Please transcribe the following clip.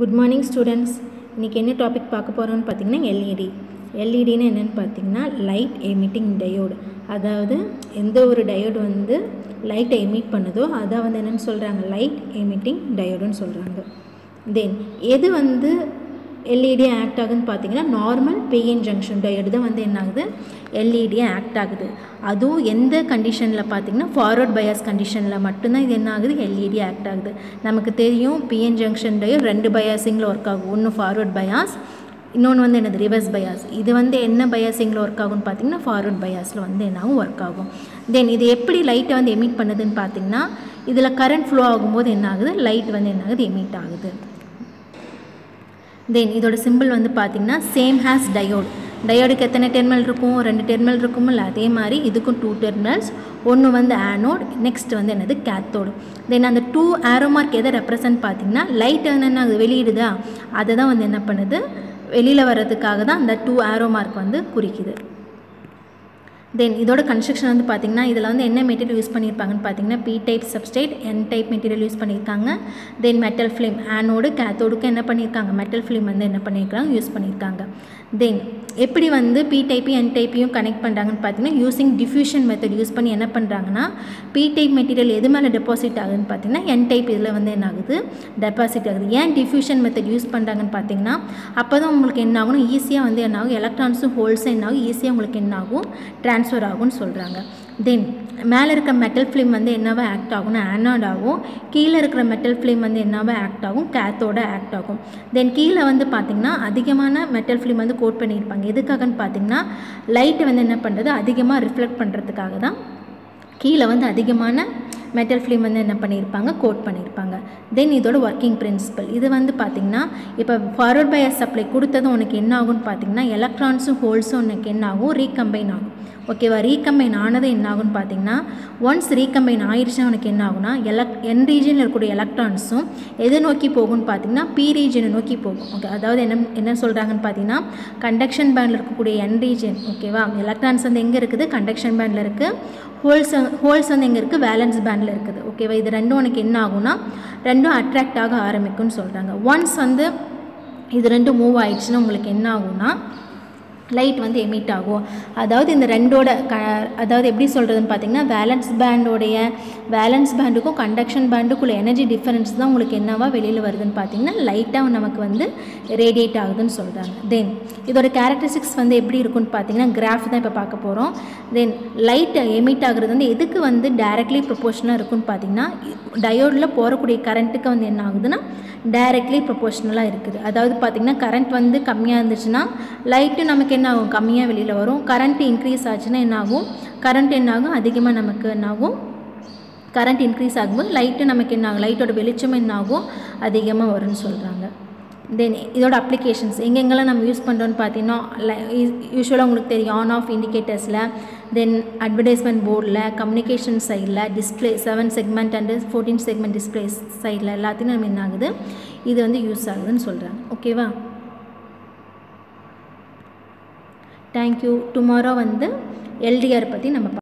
Good morning students. இன்றைக்கி என்ன topic பார்க்க போகிறோன்னு பார்த்திங்கன்னா எல்இடி. எல்இடின்னு என்னென்னு பார்த்திங்கன்னா லைட் எமிட்டிங் டயோடு. அதாவது எந்த ஒரு டயோடு வந்து லைட்டை எமிட் பண்ணுதோ அதை வந்து என்னென்னு சொல்கிறாங்க, லைட் எமிட்டிங் டயோடுன்னு சொல்கிறாங்க. தென் எது வந்து எல்இடியாக ஆக்ட் ஆகுதுன்னு பார்த்திங்கன்னா நார்மல் பிஎன் ஜங்ஷன் டயோடு தான் வந்து என்ன ஆகுது, எல்இடியாக ஆக்ட் ஆகுது. அதுவும் எந்த கண்டிஷனில் பார்த்திங்கன்னா ஃபார்வர்ட் பயாஸ் கண்டிஷனில் மட்டும்தான் இது என்ன ஆகுது, எல்இடி ஆக்ட் ஆகுது. நமக்கு தெரியும் பிஎன் ஜங்ஷன் டயோடு ரெண்டு பயாசிங்கில் ஒர்க் ஆகும். ஒன்று ஃபார்வர்ட் பயாஸ், இன்னொன்று வந்து என்னது ரிவர்ஸ் பயாஸ். இது வந்து என்ன பயாசிங்கில் ஒர்க் ஆகும்னு பார்த்திங்கன்னா ஃபார்வர்ட் பயாஸில் வந்து என்னாகும் ஒர்க் ஆகும். தென் இது எப்படி லைட்டை வந்து எமிட் பண்ணுதுன்னு பார்த்திங்கன்னா இதில் கரண்ட் ஃப்ளோ ஆகும்போது என்ன ஆகுது, லைட் வந்து என்ன ஆகுது, எமிட் ஆகுது. தென் இதோட சிம்பிள் வந்து பார்த்திங்கன்னா சேம் ஹேஸ் டயோடு. டயோடுக்கு எத்தனை டெர்மினல் இருக்கும், ரெண்டு டெர்மினல் இருக்கும்ல, அதே மாதிரி இதுக்கும் டூ டெர்மினல்ஸ். ஒன்று வந்து ஆனோட், நெக்ஸ்ட் வந்து என்னது கேத்தோடு. தென் அந்த டூ ஆரோ மார்க் எதை ரெப்ரசன்ட் பார்த்திங்கன்னா லைட் என்னென்ன வெளியிடுதா அதை தான் வந்து என்ன பண்ணுது, வெளியில் வர்றதுக்காக தான் அந்த டூ ஆரோ மார்க் வந்து குறிக்குது. தென் இதோட கன்ஸ்ட்ரக்ஷன் வந்து பார்த்திங்கன்னா இதில் வந்து என்ன மெட்டீரியல் யூஸ் பண்ணியிருப்பாங்கன்னு பார்த்திங்கன்னா P type substrate, N type material use பண்ணியிருக்காங்க. தென் மெட்டல் ஃபிலிம், ஆனோடு கேத்தோடுக்கு என்ன பண்ணியிருக்காங்க, மெட்டல் ஃபிலிம் வந்து என்ன பண்ணியிருக்காங்க, யூஸ் பண்ணியிருக்காங்க. தென் எப்படி வந்து பி டைப்பையும் என் டைப்பையும் கனெக்ட் பண்ணுறாங்கன்னு பார்த்திங்கன்னா யூஸிங் டிஃப்யூஷன் மெத்தட் யூஸ் பண்ணி என்ன பண்ணுறாங்கன்னா பி டைப் மெட்டீரியல் எது மேலே டெபாசிட் ஆகுதுன்னு பார்த்திங்கன்னா என் டைப் இதில் வந்து என்ன ஆகுது, டெபாசிட் ஆகுது. ஏன் டிஃப்யூஷன் மெத்தட் யூஸ் பண்ணுறாங்கன்னு பார்த்திங்கன்னா அப்போ தான் உங்களுக்கு என்ன ஆகும், ஈஸியாக வந்து என்ன ஆகும், எலக்ட்ரான்ஸும் ஹோல்ஸும் என்ன ஆகும், ஈஸியாக உங்களுக்கு என்ன ஆகும், ட்ரான்ஸ்ஃபர் ஆகும்னு சொல்கிறாங்க. தென் மேலே இருக்கிற மெட்டல் ஃபிலிம் வந்து என்னவா ஆக்ட் ஆகும்னா ஆனோட் ஆகும். கீழே இருக்கிற மெட்டல் ஃபிலிம் வந்து என்னவா ஆக்ட் ஆகும், கேத்தோட ஆக்ட் ஆகும். தென் கீழே வந்து பார்த்திங்கன்னா அதிகமான மெட்டல் ஃபிலிம் வந்து கோட் பண்ணியிருப்பாங்க. எதுக்காகன்னு பார்த்திங்கன்னா லைட்டை வந்து என்ன பண்ணுறது, அதிகமாக ரிஃப்ளெக்ட் பண்ணுறதுக்காக தான் கீழே வந்து அதிகமான மெட்டல் ஃபிலிம் வந்து என்ன பண்ணியிருப்பாங்க, கோட் பண்ணியிருப்பாங்க. தென் இதோட ஒர்க்கிங் பிரின்சிபல் இது வந்து பார்த்திங்கன்னா இப்போ ஃபார்வர்ட் பயாஸ் சப்ளை கொடுத்ததும் உனக்கு என்ன ஆகும்னு பார்த்திங்கன்னா எலக்ட்ரான்ஸும் ஹோல்ஸும் உனக்கு என்ன ஆகும், ரீகம்பைன் ஆகும். ஓகேவா, ரீகம்பைன் ஆனது என்ன ஆகும்னு பார்த்திங்கன்னா ஒன்ஸ் ரீகம்பைன் ஆயிடுச்சுன்னா உனக்கு என்ன ஆகும்னா என் ரீஜனில் இருக்கக்கூடிய எலக்ட்ரான்ஸும் எதை நோக்கி போகும்னு பார்த்திங்கன்னா பி ரீஜனை நோக்கி போகும். ஓகே, அதாவது என்ன என்ன சொல்கிறாங்கன்னு பார்த்திங்கன்னா கண்டக்ஷன் பேண்டில் இருக்கக்கூடிய என் ரீஜன், ஓகேவா, எலக்ட்ரான்ஸ் வந்து எங்கே இருக்குது, கண்டக்ஷன் பேண்டில் இருக்குது. ஹோல்ஸ் வந்து எங்கே இருக்குது, வேலன்ஸ் பேண்டில் இருக்குது. ஓகேவா, இது ரெண்டும் உனக்கு என்ன ஆகும்னா ரெண்டும் அட்ராக்ட் ஆக ஆரம்பிக்கும்னு சொல்கிறாங்க. ஒன்ஸ் வந்து இது ரெண்டும் மூவ் ஆயிடுச்சுன்னா உங்களுக்கு என்ன ஆகும்னா லைட் வந்து எமிட் ஆகும். அதாவது இந்த ரெண்டோட அதாவது எப்படி சொல்கிறதுன்னு பார்த்திங்கன்னா வேலன்ஸ் பேண்டுக்கும் கண்டக்ஷன் பேண்டுக்குள்ள எனர்ஜி டிஃபரன்ஸ் தான் உங்களுக்கு என்னவா வெளியில் வருதுன்னு பார்த்திங்கன்னா லைட்டாக நமக்கு வந்து ரேடியேட் ஆகுதுன்னு சொல்கிறாங்க. தென் இதோட கேரக்டரிஸ்டிக்ஸ் வந்து எப்படி இருக்குன்னு பார்த்திங்கன்னா கிராஃப் தான் இப்போ பார்க்க போகிறோம். தென் லைட் எமிட் ஆகுறது வந்து எதுக்கு வந்து டைரெக்ட்லி ப்ரொபோஷனாக இருக்குன்னு பார்த்திங்கன்னா டயோடில் போகக்கூடிய கரண்ட்டுக்கு வந்து என்ன ஆகுதுன்னா டைரெக்ட்லி ப்ரொபோஷனலாக இருக்குது. அதாவது பார்த்திங்கன்னா கரண்ட் வந்து கம்மியாக இருந்துச்சுன்னா லைட்டு நமக்கு என்ன ஆகும், கம்மியாக வெளியில் வரும். கரண்ட் இன்க்ரீஸ் ஆச்சுன்னா என்ன ஆகும், கரண்ட் என்ன ஆகும், அதிகமாக நமக்கு என்ன ஆகும், கரண்ட் இன்க்ரீஸ் ஆகும்போது லைட்டு நமக்கு என்ன ஆகும், லைட்டோட வெளிச்சம் என்ன ஆகும், அதிகமாக வரும்னு சொல்கிறாங்க. தென் இதோட அப்ளிகேஷன்ஸ் எங்கெங்கெல்லாம் நம்ம யூஸ் பண்ணுறோன்னு பார்த்தீங்கன்னா யூஸ்வலாக உங்களுக்கு தெரியும் ஆன் ஆஃப் இண்டிகேட்டர்ஸில், தென் அட்வர்டைஸ்மெண்ட் போர்டில், கம்யூனிகேஷன் சைடில், display 7 segment and 14 segment displays சைடில் எல்லாத்தையும் நம்ம என்ன ஆகுது, இது வந்து யூஸ் ஆகுதுன்னு சொல்கிறாங்க. ஓகேவா, தேங்க்யூ. டுமாரோ வந்து எல்டிஆர் பற்றி நம்ம